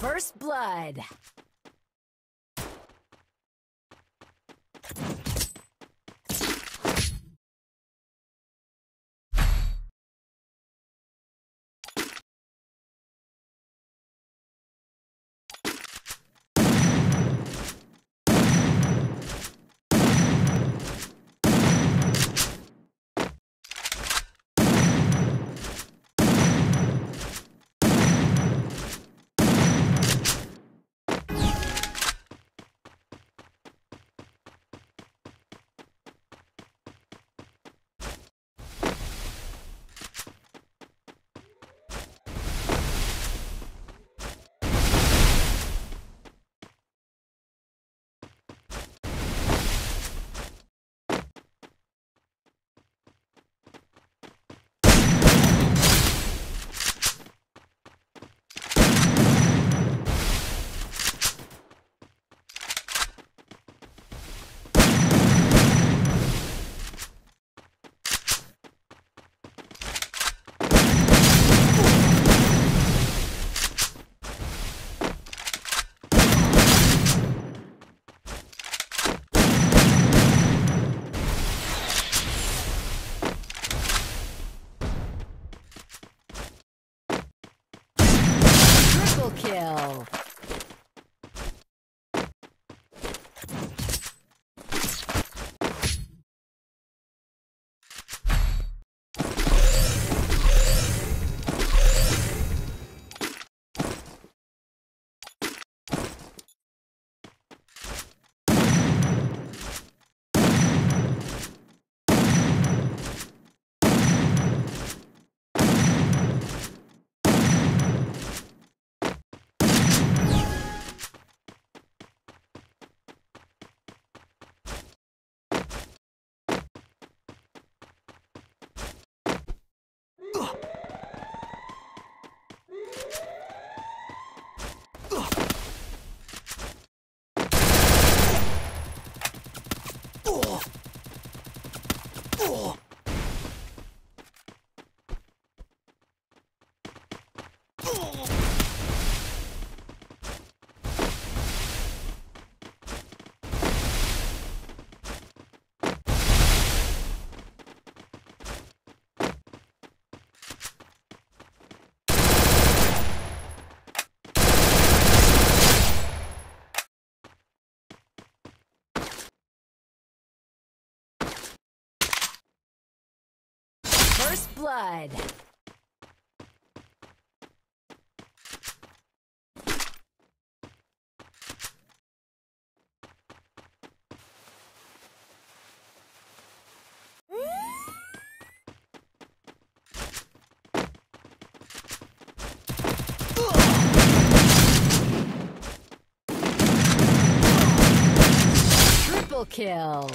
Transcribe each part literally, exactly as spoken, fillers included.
First blood. Kill. First blood. Triple kill.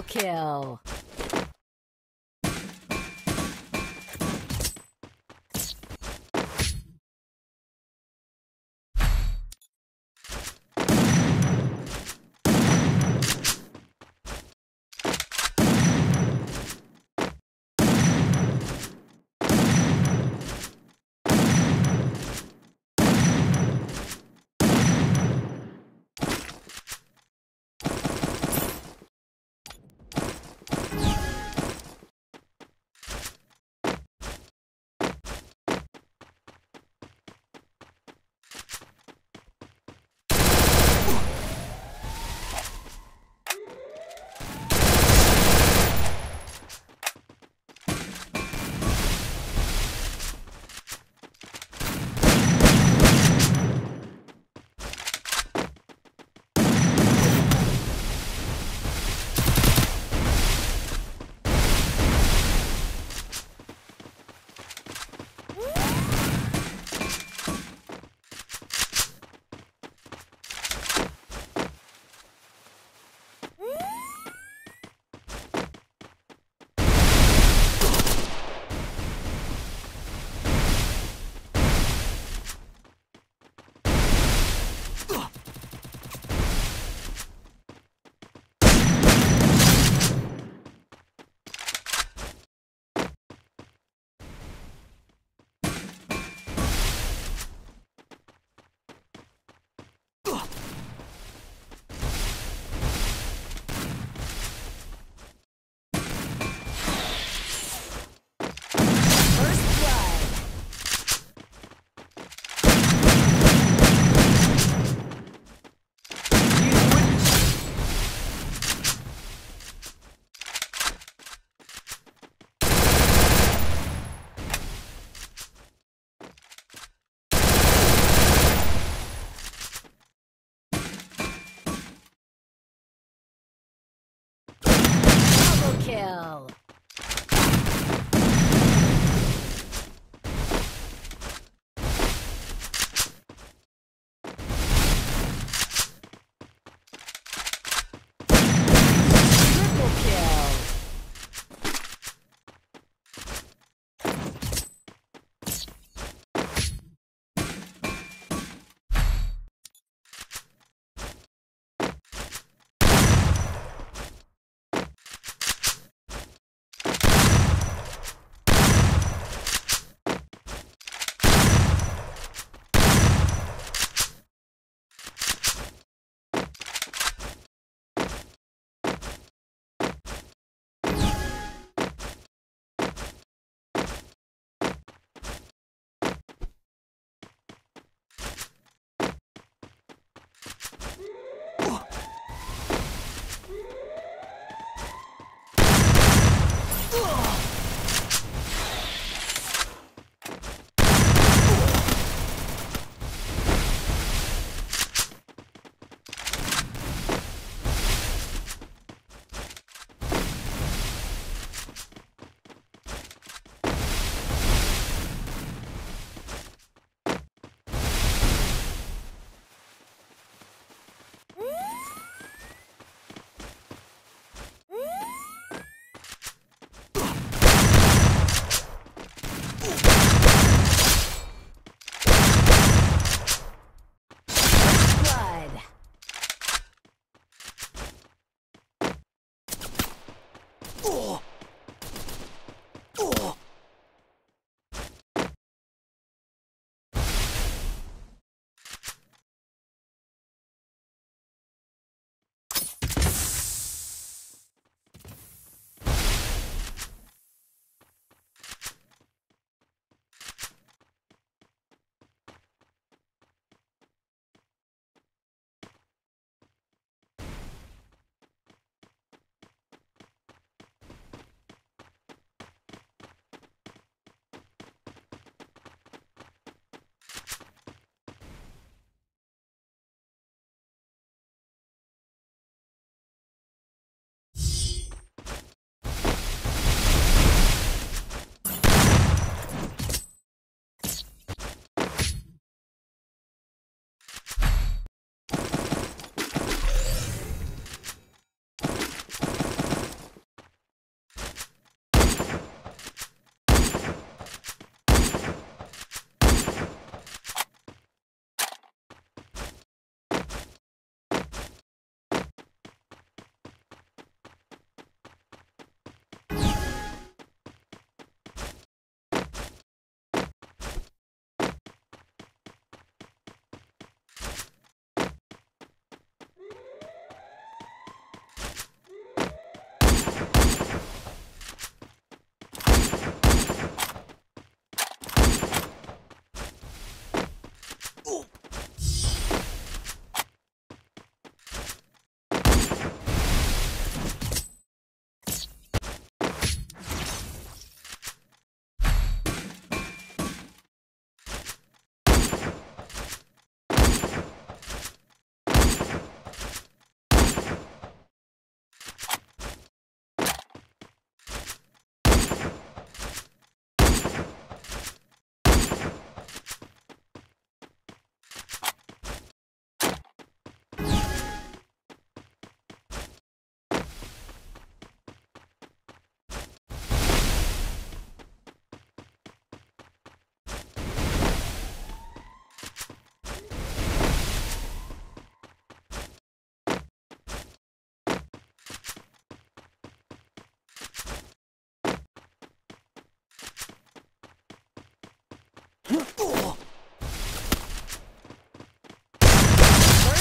Double kill. Kill.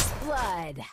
First blood.